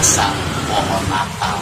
masa pohon Natal.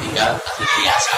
Tinggal tapi biasa.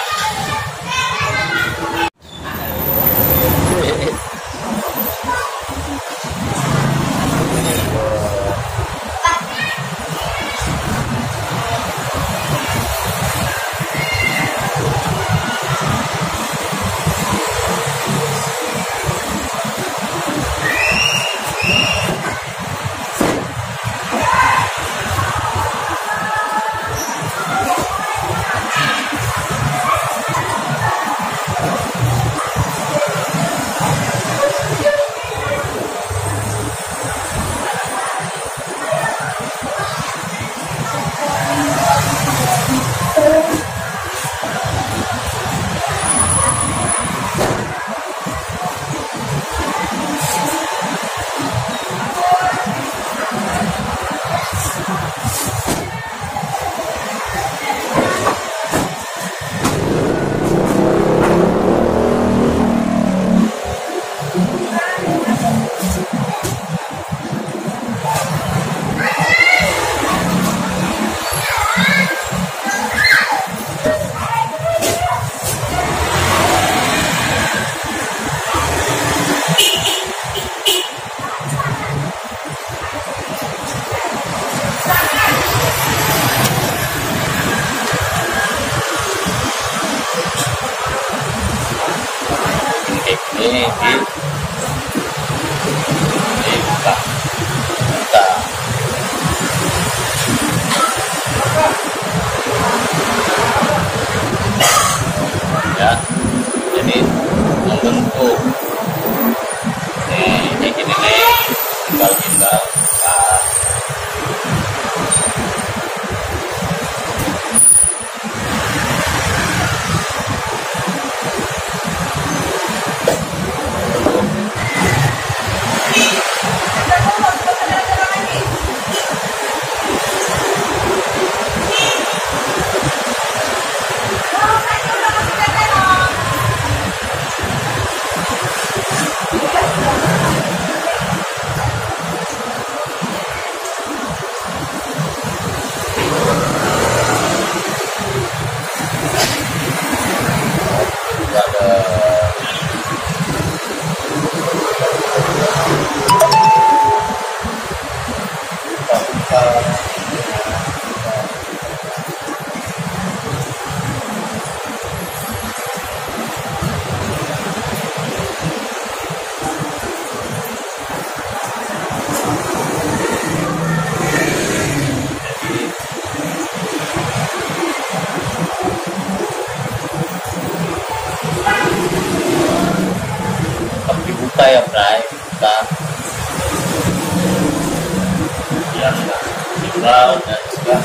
Dan juga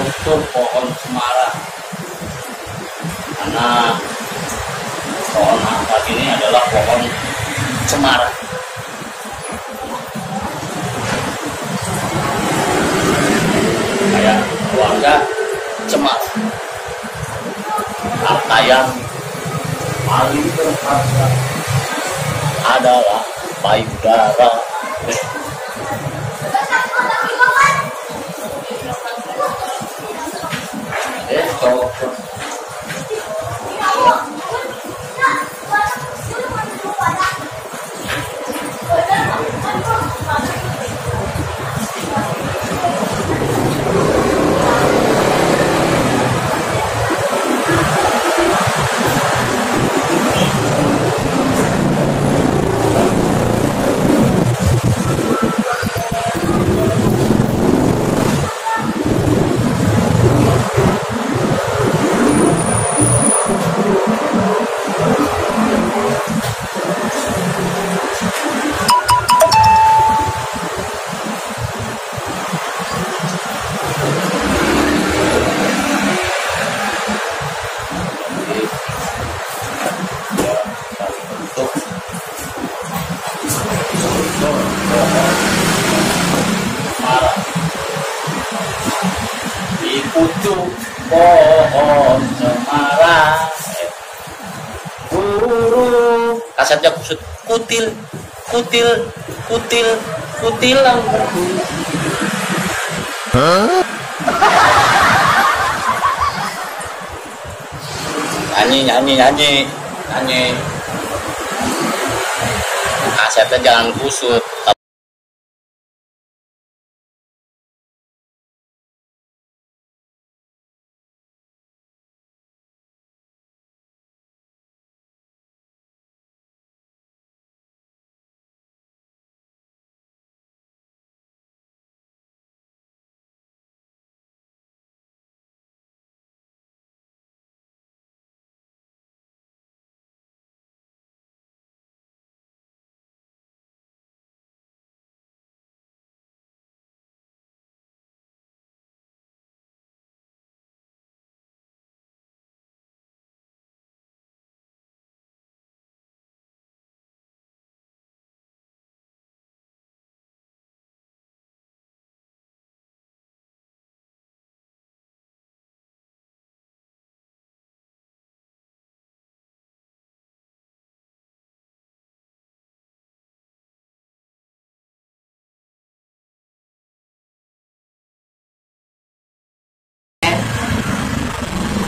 untuk pohon cemara, karena pohon angkat ini adalah pohon cemara. Kayak keluarga cemas, harta yang paling berharga adalah payudara. Dipucuk pohon cemara. Sabda kusut kutil kutil kutil kutil lang. Huh? Nyanyi. Asetnya jangan kusut.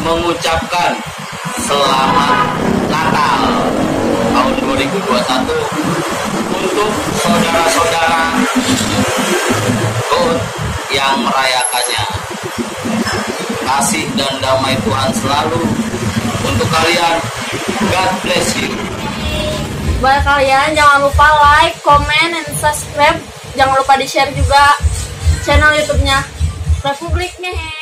Mengucapkan selamat Natal tahun 2021 untuk saudara-saudara yang merayakannya. Kasih dan damai Tuhan selalu untuk kalian. God bless you. Buat kalian jangan lupa like, comment, and subscribe. Jangan lupa di share juga channel YouTube-nya Republik Ngehe.